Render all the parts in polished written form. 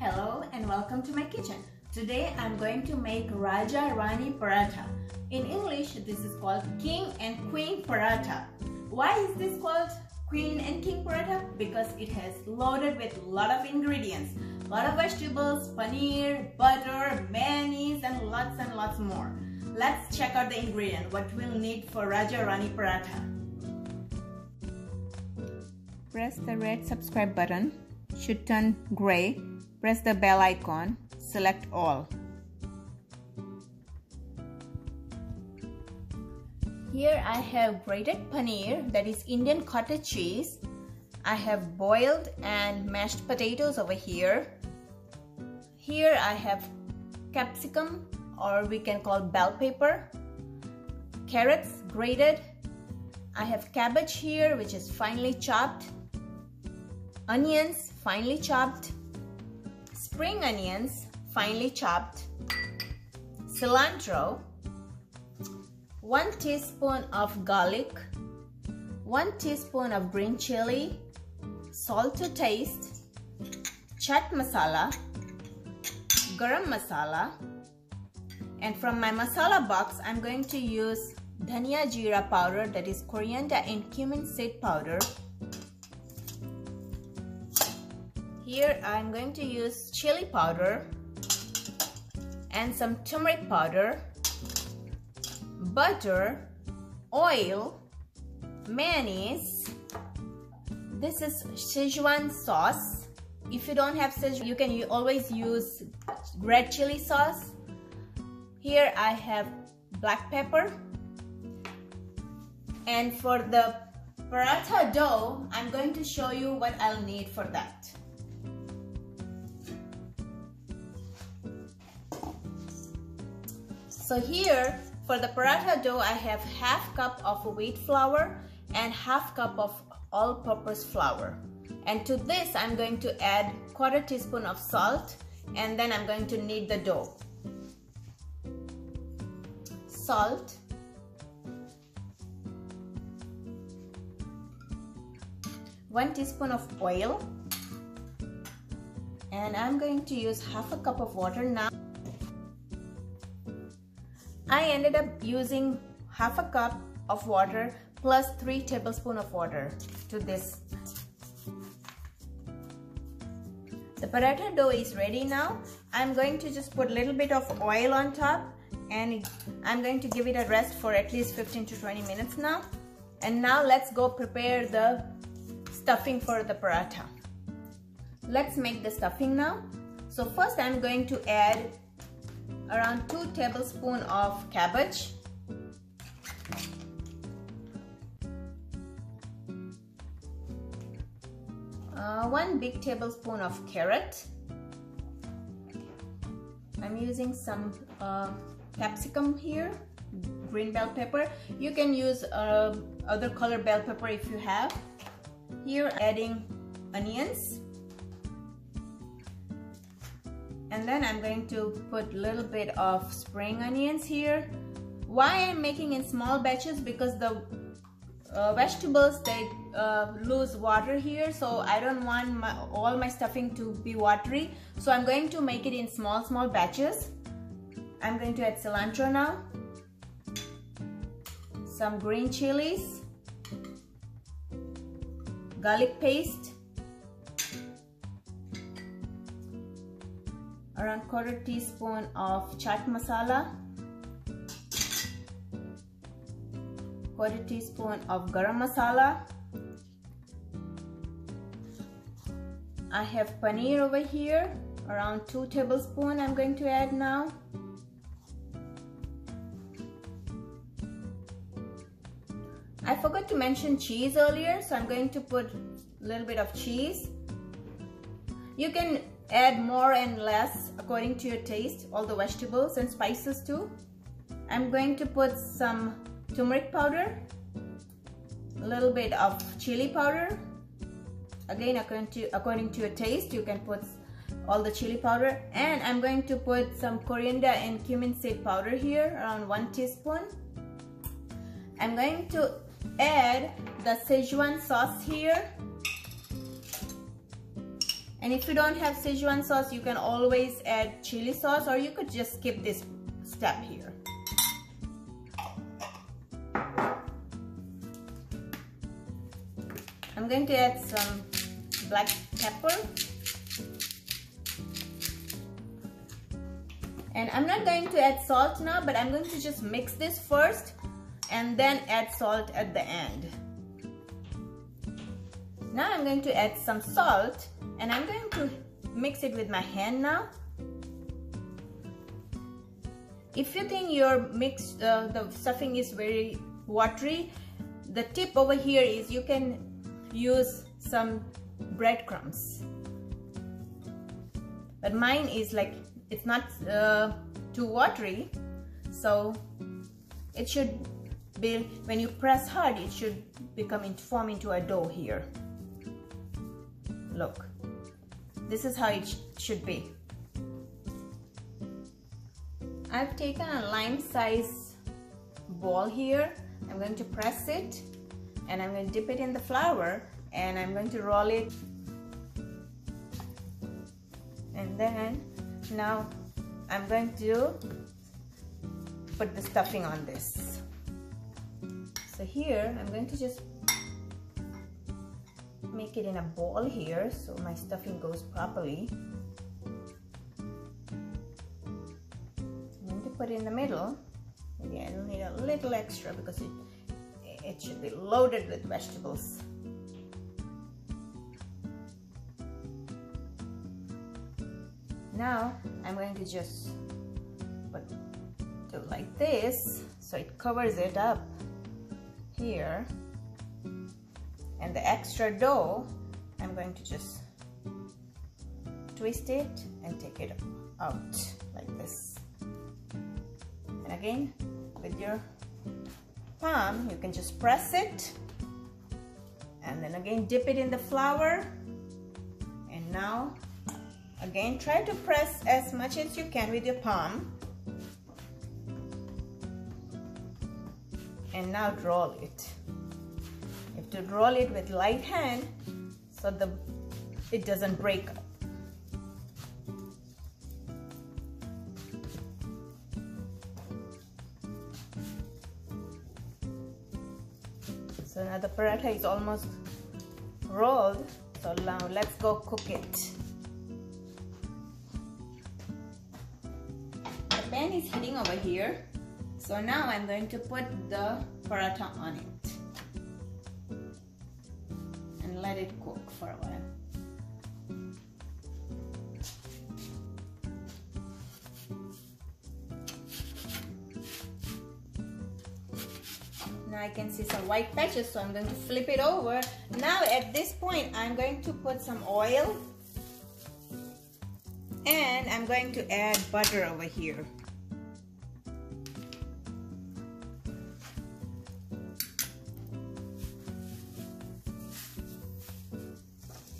Hello and welcome to my kitchen. Today I'm going to make Raja Rani Paratha. In English this is called King and Queen Paratha. Why is this called Queen and King Paratha? Because it has loaded with a lot of ingredients. A lot of vegetables, paneer, butter, mayonnaise and lots more. Let's check out the ingredient, what we'll need for Raja Rani Paratha. Press the red subscribe button, should turn gray. Press the bell icon, select all. Here I have grated paneer, that is Indian cottage cheese. I have boiled and mashed potatoes over here. Here I have capsicum, or we can call bell pepper. Carrots grated. I have cabbage here, which is finely chopped. Onions, finely chopped. Spring onions, finely chopped. Cilantro. 1 teaspoon of garlic. 1 teaspoon of green chili. Salt to taste. Chat masala. Garam masala. And from my masala box, I'm going to use dhania jeera powder, that is coriander and cumin seed powder. Here I'm going to use chili powder and some turmeric powder, butter, oil, mayonnaise. This is Sichuan sauce. If you don't have Sichuan, you can always use red chili sauce. Here I have black pepper. And for the paratha dough, I'm going to show you what I'll need for that. So here, for the paratha dough, I have half cup of wheat flour and half cup of all-purpose flour. And to this, I'm going to add quarter teaspoon of salt, and then I'm going to knead the dough. Salt. One teaspoon of oil. And I'm going to use half a cup of water now. I ended up using half a cup of water plus 3 tablespoons of water to this. The paratha dough is ready now. I'm going to just put a little bit of oil on top, and I'm going to give it a rest for at least 15 to 20 minutes now. And now let's go prepare the stuffing for the paratha. Let's make the stuffing now. So first I'm going to add around 2 tablespoons of cabbage, 1 big tablespoon of carrot. I'm using some capsicum here, green bell pepper. You can use other color bell pepper if you have. Here adding onions. And then I'm going to put a little bit of spring onions here. Why I'm making in small batches? Because the vegetables, they lose water here. So I don't want all my stuffing to be watery. So I'm going to make it in small batches. I'm going to add cilantro now. Some green chilies. Garlic paste. Around quarter teaspoon of chat masala, quarter teaspoon of garam masala. I have paneer over here, around 2 tablespoons I'm going to add now. I forgot to mention cheese earlier, so I'm going to put a little bit of cheese. You can add more and less according to your taste, all the vegetables and spices too. I'm going to put some turmeric powder, a little bit of chili powder. Again, according to your taste, you can put all the chili powder. And I'm going to put some coriander and cumin seed powder here, around 1 teaspoon. I'm going to add the Sichuan sauce here. And if you don't have Sichuan sauce, you can always add chili sauce, or you could just skip this step here. I'm going to add some black pepper. And I'm not going to add salt now, but I'm going to just mix this first and then add salt at the end. Now I'm going to add some salt, and I'm going to mix it with my hand now. If you think your mix, the stuffing is very watery, the tip over here is you can use some breadcrumbs. But mine is like, it's not too watery, so it should be, when you press hard, it should form into a dough here. Look, this is how it should be. I've taken a lime size ball here. I'm going to press it, and I'm going to dip it in the flour, and I'm going to roll it. And then now I'm going to put the stuffing on this. So here I'm going to just make it in a ball here so my stuffing goes properly. I'm going to put it in the middle. Maybe I don't need a little extra because it should be loaded with vegetables. Now I'm going to just do like this so it covers it up here, and the extra dough I'm going to just twist it and take it out like this. And again, with your palm you can just press it, and then again dip it in the flour, and now again try to press as much as you can with your palm, and now roll it. You have to roll it with light hand so it doesn't break up. So now the paratha is almost rolled, so now let's go cook it. The pan is heating over here, so now I'm going to put the paratha on it and let it cook for a while. Now I can see some white patches, so I'm going to flip it over. Now at this point I'm going to put some oil, and I'm going to add butter over here.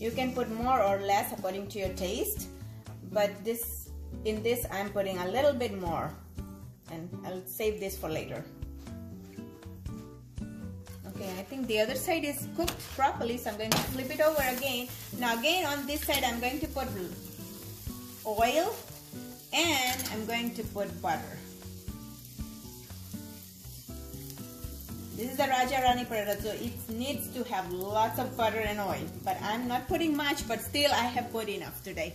You can put more or less according to your taste, but in this I'm putting a little bit more, and I'll save this for later. Okay, I think the other side is cooked properly, so I'm going to flip it over again. Now again on this side I'm going to put oil, and I'm going to put butter. This is the Raja Rani Paratha, so it needs to have lots of butter and oil, but I'm not putting much, but still I have put enough today.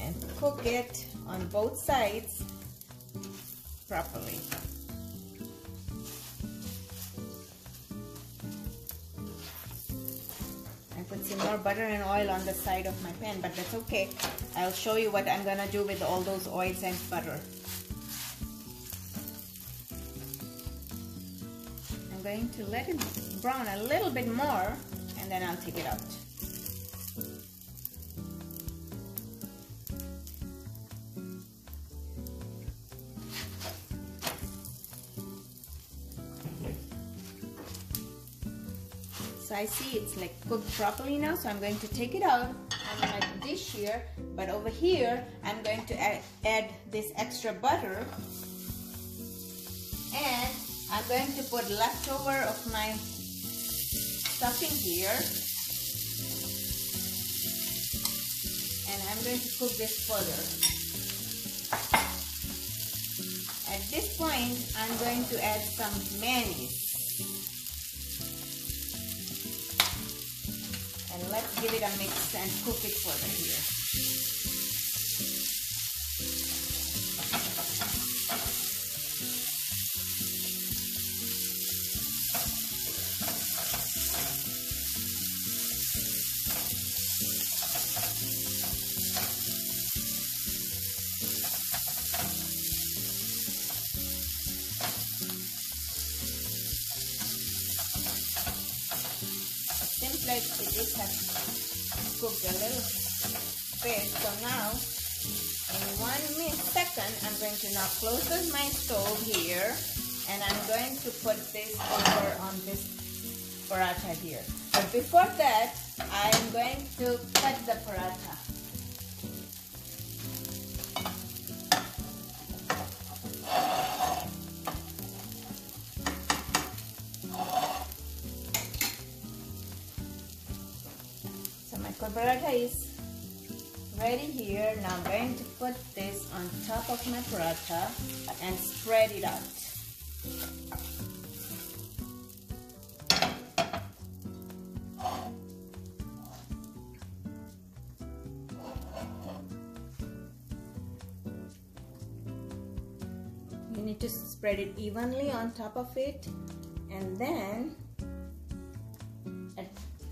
And cook it on both sides properly. Put some more butter and oil on the side of my pan, but that's okay. I'll show you what I'm gonna do with all those oils and butter. I'm going to let it brown a little bit more, and then I'll take it out. So I see it's like cooked properly now, so I'm going to take it out on my dish here, but over here I'm going to add this extra butter, and I'm going to put leftover of my stuff in here, and I'm going to cook this further. At this point, I'm going to add some mayonnaise, and let's give it a mix and cook it further here. It has cooked a little bit, so now in 1 second I'm going to now close my stove here, and I'm going to put this over on this paratha here. But before that, I am going to cut the paratha. Paratha is ready here. Now I'm going to put this on top of my paratha and spread it out. You need to spread it evenly on top of it, and then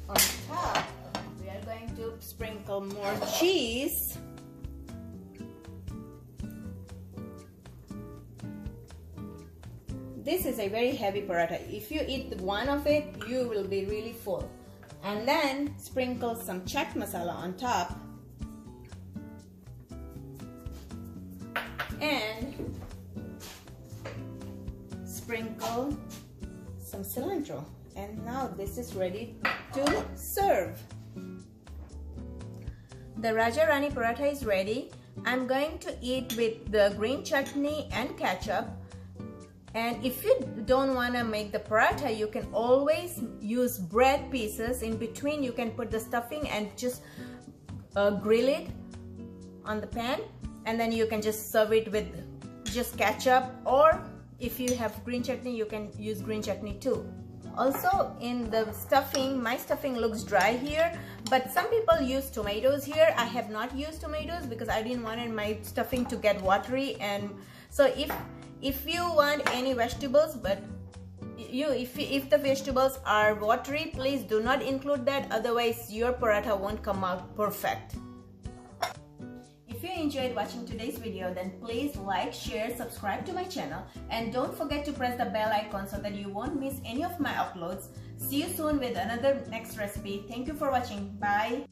on top going to sprinkle more cheese, this is a very heavy paratha. If you eat one of it, you will be really full. And then sprinkle some chat masala on top, and sprinkle some cilantro, and now this is ready to serve. The Raja Rani Paratha is ready. I'm going to eat with the green chutney and ketchup. And if you don't want to make the paratha, you can always use bread pieces. In between, you can put the stuffing and just grill it on the pan. And then you can just serve it with just ketchup, or if you have green chutney, you can use green chutney too. Also, in the stuffing, my stuffing looks dry here, but some people use tomatoes here. I have not used tomatoes because I didn't want my stuffing to get watery. And so if you want any vegetables, but if the vegetables are watery, please do not include that, otherwise your paratha won't come out perfect. If you enjoyed watching today's video, then please like, share, subscribe to my channel, and don't forget to press the bell icon so that you won't miss any of my uploads. See you soon with another next recipe. Thank you for watching. Bye.